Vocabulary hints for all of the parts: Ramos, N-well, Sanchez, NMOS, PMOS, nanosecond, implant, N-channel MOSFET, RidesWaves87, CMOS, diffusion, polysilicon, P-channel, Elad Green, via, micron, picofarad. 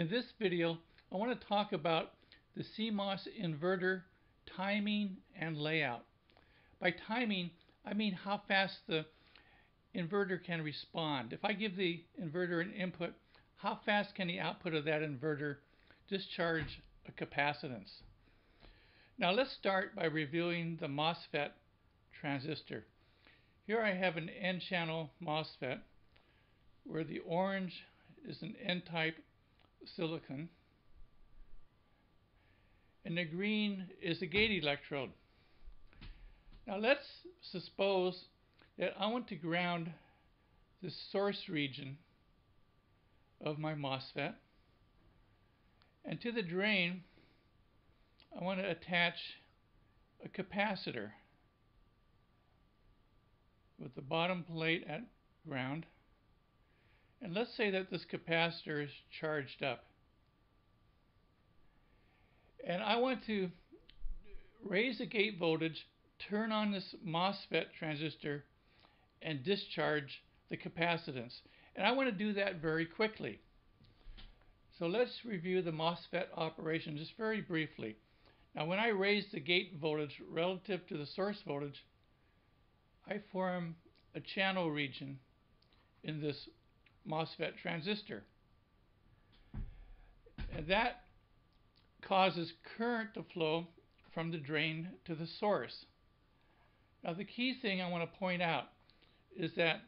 In this video, I want to talk about the CMOS inverter timing and layout. By timing, I mean how fast the inverter can respond. If I give the inverter an input, how fast can the output of that inverter discharge a capacitance? Now let's start by reviewing the MOSFET transistor. Here I have an N-channel MOSFET where the orange is an N-type silicon and the green is the gate electrode. Now let's suppose that I want to ground the source region of my MOSFET, and to the drain I want to attach a capacitor with the bottom plate at ground. And let's say that this capacitor is charged up, and I want to raise the gate voltage, turn on this MOSFET transistor, and discharge the capacitance. And I want to do that very quickly. So let's review the MOSFET operation just very briefly. Now when I raise the gate voltage relative to the source voltage, I form a channel region in this MOSFET transistor. And that causes current to flow from the drain to the source. Now the key thing I want to point out is that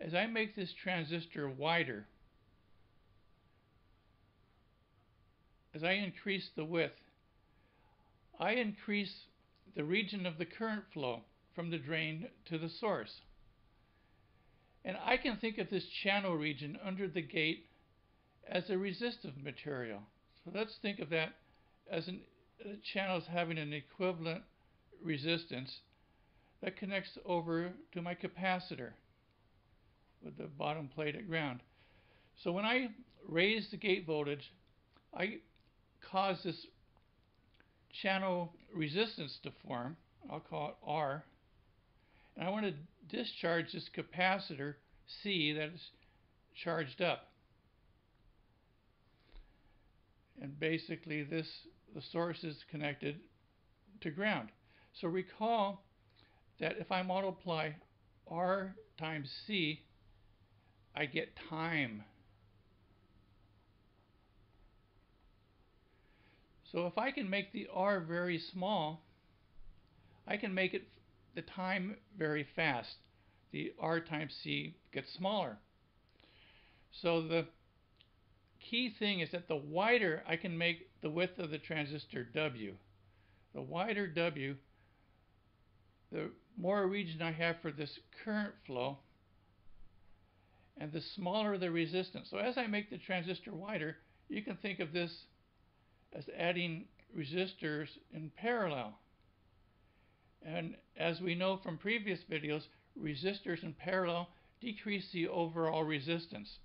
as I make this transistor wider, as I increase the width, I increase the region of the current flow from the drain to the source. And I can think of this channel region under the gate as a resistive material. So let's think of that as a channel as having an equivalent resistance that connects over to my capacitor with the bottom plate at ground. So when I raise the gate voltage, I cause this channel resistance to form. I'll call it R. And I want to discharge this capacitor C that is charged up. And basically the source is connected to ground. So recall that if I multiply R times C, I get time. So if I can make the R very small, I can make it the time very fast. The R times C gets smaller. So the key thing is that the wider I can make the width of the transistor W, the wider W, the more region I have for this current flow, and the smaller the resistance. So as I make the transistor wider, you can think of this as adding resistors in parallel. And as we know from previous videos, resistors in parallel decrease the overall resistance.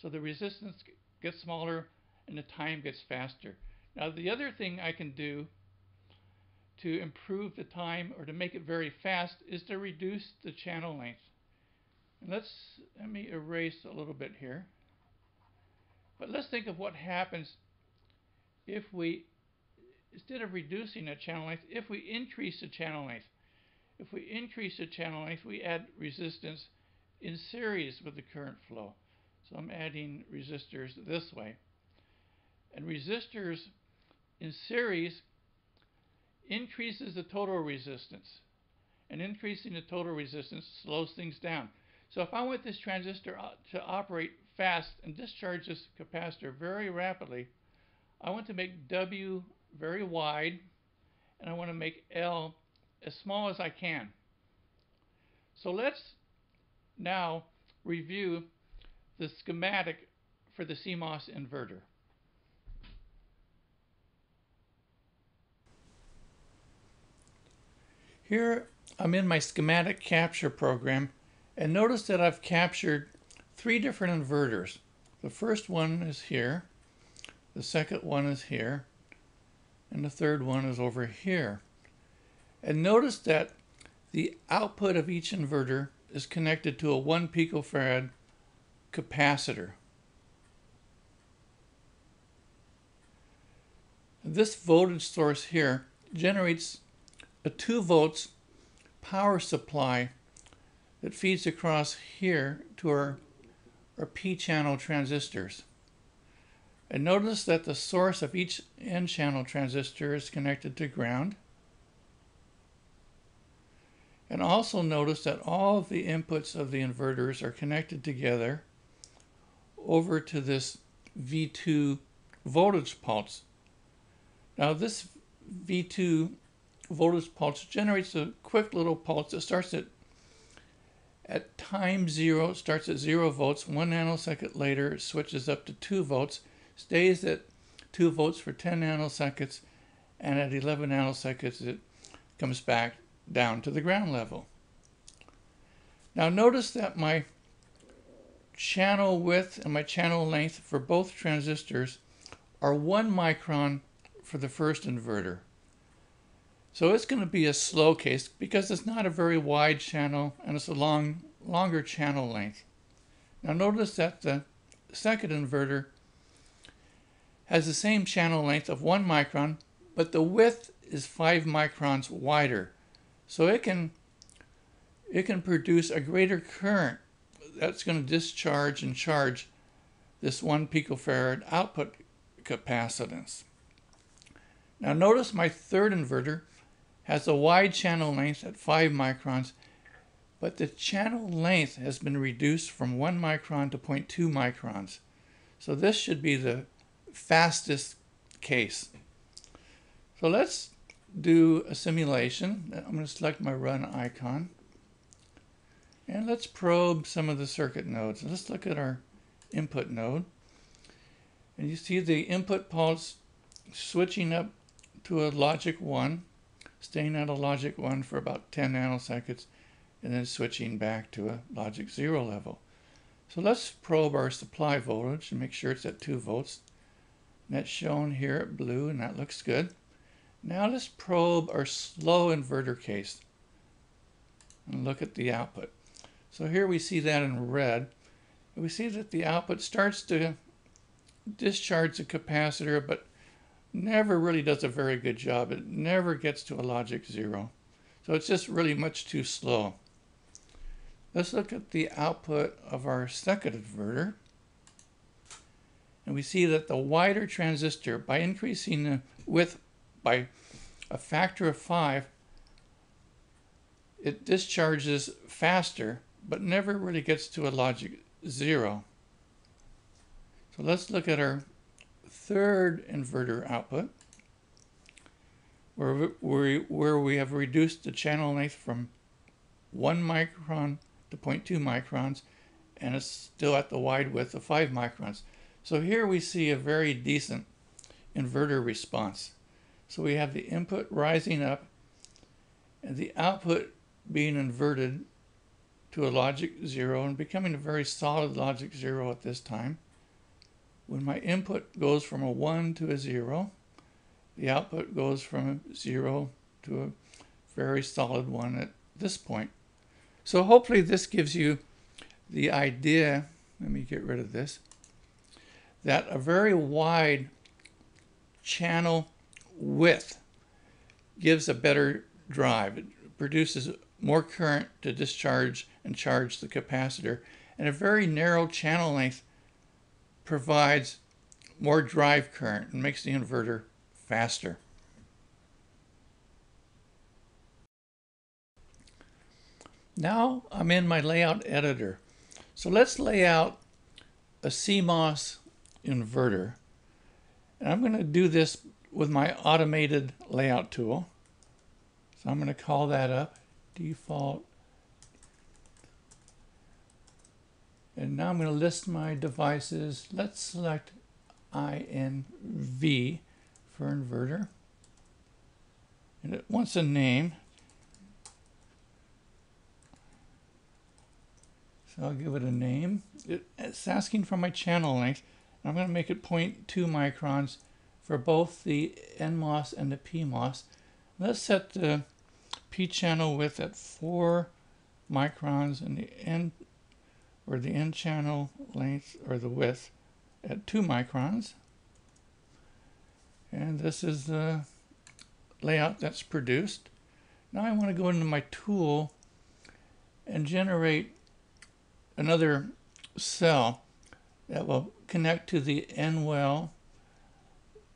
So the resistance gets smaller and the time gets faster. Now the other thing I can do to improve the time or to make it very fast is to reduce the channel length. And let me erase a little bit here. But let's think of what happens if we, instead of reducing the channel length, if we increase the channel length. If we increase the channel length, we add resistance in series with the current flow. So I'm adding resistors this way. And resistors in series increases the total resistance. And increasing the total resistance slows things down. So if I want this transistor to operate fast and discharge this capacitor very rapidly, I want to make W very wide and I want to make L as small as I can. So let's now review the schematic for the CMOS inverter. Here I'm in my schematic capture program, and notice that I've captured three different inverters. The first one is here, the second one is here, and the third one is over here. And notice that the output of each inverter is connected to a 1 picofarad capacitor. This voltage source here generates a 2 volts power supply that feeds across here to our P-channel transistors. And notice that the source of each N-channel transistor is connected to ground. And also notice that all of the inputs of the inverters are connected together over to this V2 voltage pulse. Now this V2 voltage pulse generates a quick little pulse that starts at time zero, starts at 0 volts. 1 nanosecond later, it switches up to 2 volts, stays at 2 volts for 10 nanoseconds, and at 11 nanoseconds, it comes back down to the ground level. Now notice that my channel width and my channel length for both transistors are 1 micron for the first inverter. So it's going to be a slow case because it's not a very wide channel and it's a longer channel length. Now notice that the second inverter has the same channel length of 1 micron, but the width is 5 microns wider. So it can produce a greater current that's going to discharge and charge this 1 picofarad output capacitance. Now notice my third inverter has a wide channel length at 5 microns, but the channel length has been reduced from 1 micron to 0.2 microns. So this should be the fastest case. So let's do a simulation. I'm going to select my run icon. And let's probe some of the circuit nodes. Let's look at our input node. And you see the input pulse switching up to a logic 1, staying at a logic 1 for about 10 nanoseconds, and then switching back to a logic 0 level. So let's probe our supply voltage and make sure it's at 2 volts. And that's shown here at blue, and that looks good. Now let's probe our slow inverter case and look at the output. So here we see that in red. We see that the output starts to discharge the capacitor, but never really does a very good job. It never gets to a logic 0. So it's just really much too slow. Let's look at the output of our second inverter. And we see that the wider transistor, by increasing the width by a factor of 5, it discharges faster, but never really gets to a logic 0. So let's look at our third inverter output, where we have reduced the channel length from 1 micron to 0.2 microns, and it's still at the wide width of 5 microns. So here we see a very decent inverter response. So we have the input rising up and the output being inverted to a logic 0 and becoming a very solid logic 0 at this time. When my input goes from a 1 to a 0, the output goes from a 0 to a very solid 1 at this point. So hopefully this gives you the idea, let me get rid of this, that a very wide channel width gives a better drive. It produces more current to discharge and charge the capacitor, and a very narrow channel length provides more drive current and makes the inverter faster. Now I'm in my layout editor. So let's lay out a CMOS inverter, and I'm going to do this with my automated layout tool. So I'm going to call that up, default. And now I'm going to list my devices. Let's select INV for inverter. And it wants a name. So I'll give it a name. It's asking for my channel length. I'm going to make it 0.2 microns for both the NMOS and the PMOS. Let's set the P channel width at 4 microns and the N channel length or the width at 2 microns. And this is the layout that's produced. Now I want to go into my tool and generate another cell that will connect to the N-well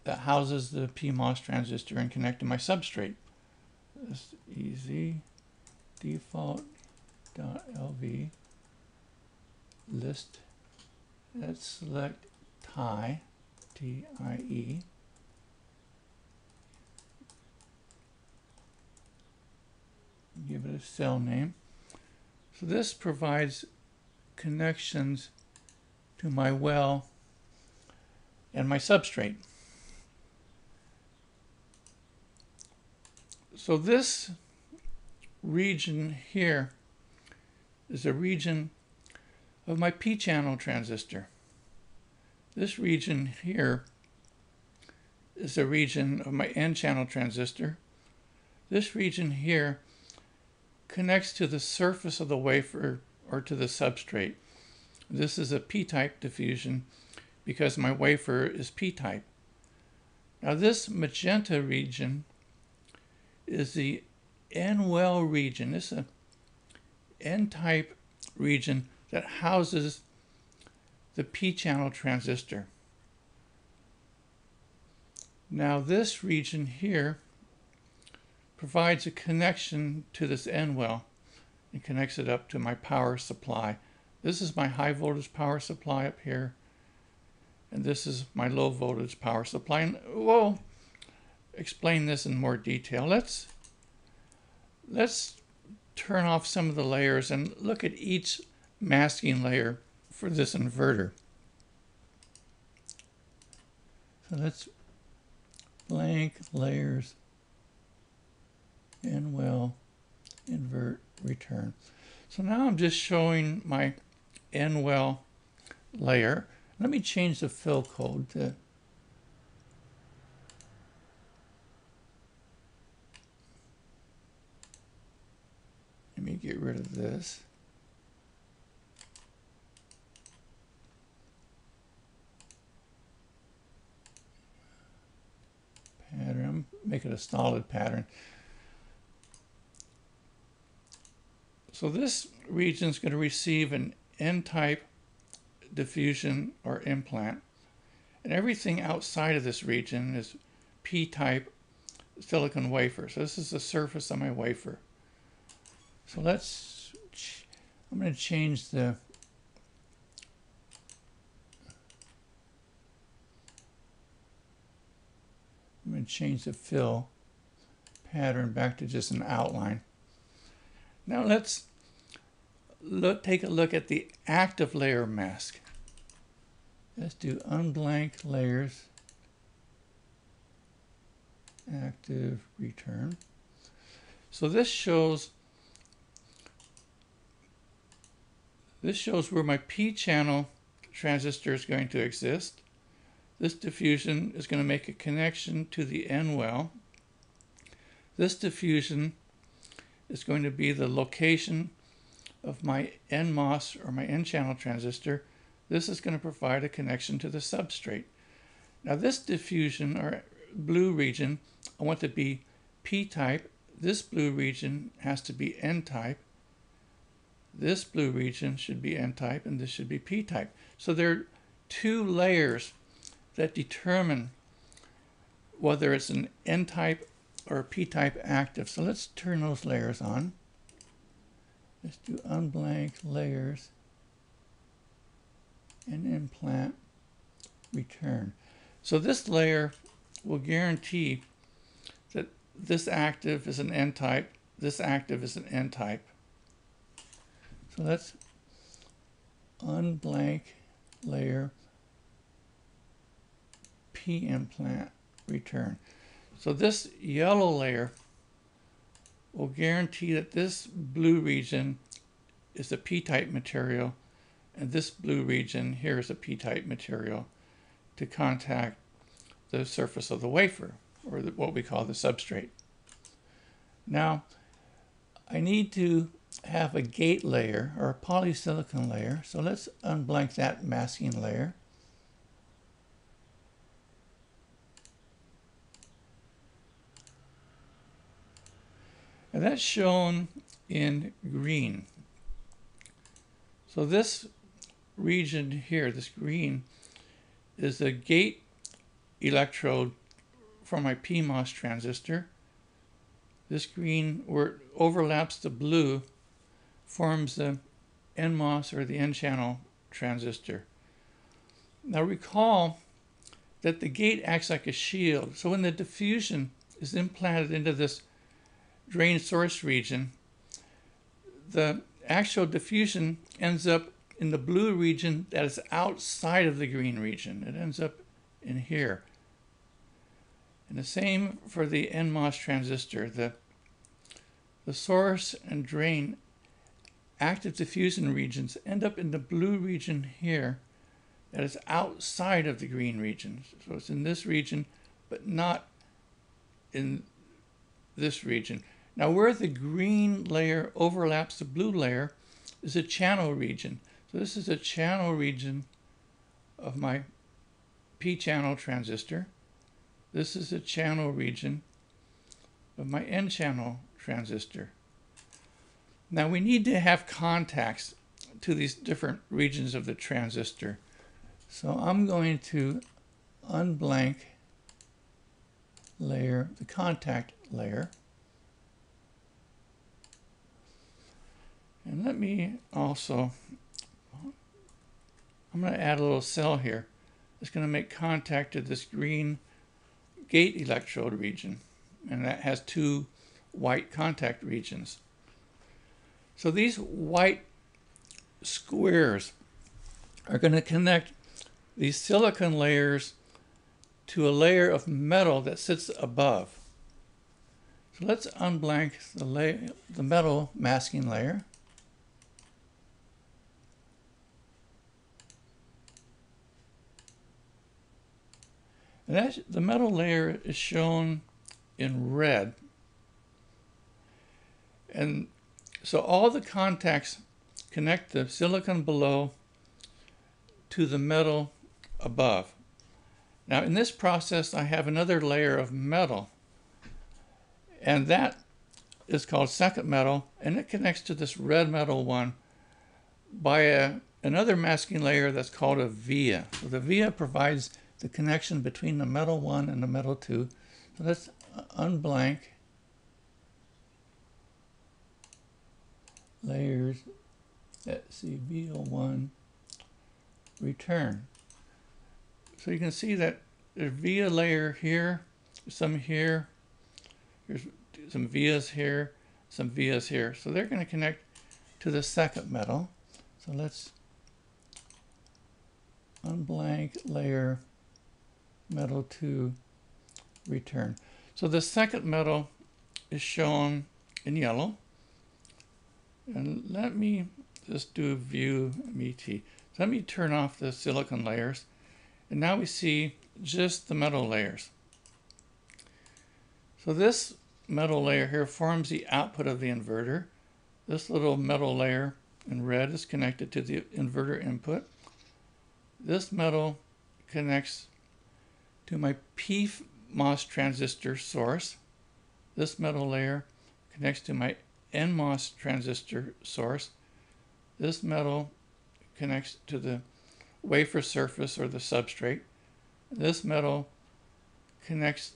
that houses the PMOS transistor and connect to my substrate. This easy default.lv list. Let's select tie, T-I-E. Give it a cell name. So this provides connections to my well and my substrate. So this region here is a region of my P-channel transistor. This region here is a region of my N-channel transistor. This region here connects to the surface of the wafer or to the substrate. This is a p-type diffusion because my wafer is p-type. Now this magenta region is the N-well region. This is an N-type region that houses the p-channel transistor. Now this region here provides a connection to this N-well and connects it up to my power supply. This is my high voltage power supply up here, and this is my low voltage power supply. And we'll explain this in more detail. Let's turn off some of the layers and look at each masking layer for this inverter. So let's blank layers, N-well, invert, return. So now I'm just showing my N-well layer. Let me change the fill code to let me get rid of this. Pattern, make it a solid pattern. So this region is going to receive an N-type diffusion or implant. And everything outside of this region is P-type silicon wafer. So this is the surface of my wafer. So I'm going to change the fill pattern back to just an outline. Now let's take a look at the active layer mask. Let's do unblank layers, active, return. So this shows where my P-channel transistor is going to exist. This diffusion is going to make a connection to the N-well. This diffusion is going to be the location of my NMOS or my N-channel transistor. This is going to provide a connection to the substrate. Now this diffusion or blue region, I want to be p-type. This blue region has to be n-type. This blue region should be n-type and this should be p-type. So there are two layers that determine whether it's an n-type or p-type active. So let's turn those layers on. Let's do unblank layers and implant return. So this layer will guarantee that this active is an n-type, this active is an n-type. So let's unblank layer p implant return. So this yellow layer will guarantee that this blue region is a p-type material and this blue region here is a p-type material to contact the surface of the wafer, or what we call the substrate. Now I need to have a gate layer or a polysilicon layer, so let's unblank that masking layer. And that's shown in green. So this region here, this green, is the gate electrode for my PMOS transistor. This green, where it overlaps the blue, forms the NMOS or the N-channel transistor. Now recall that the gate acts like a shield. So when the diffusion is implanted into this drain source region, the actual diffusion ends up in the blue region that is outside of the green region. It ends up in here. And the same for the NMOS transistor. The source and drain active diffusion regions end up in the blue region here that is outside of the green region. So it's in this region, but not in this region. Now where the green layer overlaps the blue layer is a channel region. So this is a channel region of my P-channel transistor. This is a channel region of my N-channel transistor. Now we need to have contacts to these different regions of the transistor. So I'm going to unblank layer, the contact layer. And let me also, I'm going to add a little cell here. It's going to make contact to this green gate electrode region. And that has two white contact regions. So these white squares are going to connect these silicon layers to a layer of metal that sits above. So let's unblank the metal masking layer. And the metal layer is shown in red. And so all the contacts connect the silicon below to the metal above. Now in this process, I have another layer of metal, and that is called second metal, and it connects to this red metal one by another masking layer that's called a via. So the via provides the connection between the metal one and the metal two. So let's unblank layers, let's see, VO1, return. So you can see that there's via layer here, there's some vias here, some vias here. So they're going to connect to the second metal. So let's unblank layer metal to return. So the second metal is shown in yellow. And let me just do view MET. So let me turn off the silicon layers. And now we see just the metal layers. So this metal layer here forms the output of the inverter. This little metal layer in red is connected to the inverter input. This metal connects to my PMOS transistor source. This metal layer connects to my NMOS transistor source. This metal connects to the wafer surface or the substrate. This metal connects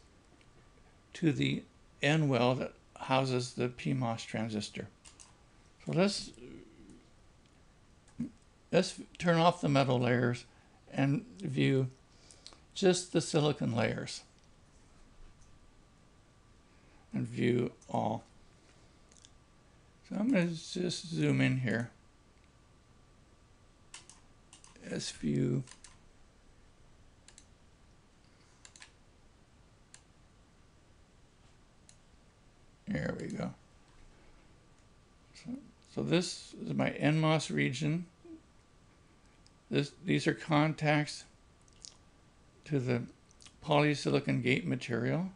to the N-well that houses the PMOS transistor. So let's turn off the metal layers and view just the silicon layers and view all. So I'm going to just zoom in here. Let's view there we go. So this is my NMOS region. These are contacts to the polysilicon gate material.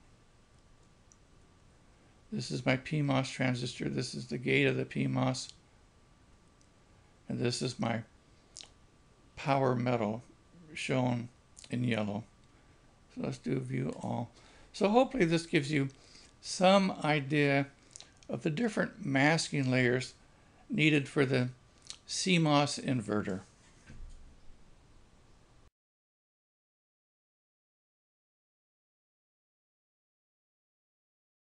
This is my PMOS transistor. This is the gate of the PMOS. And this is my power metal shown in yellow. So let's do view all. So hopefully this gives you some idea of the different masking layers needed for the CMOS inverter.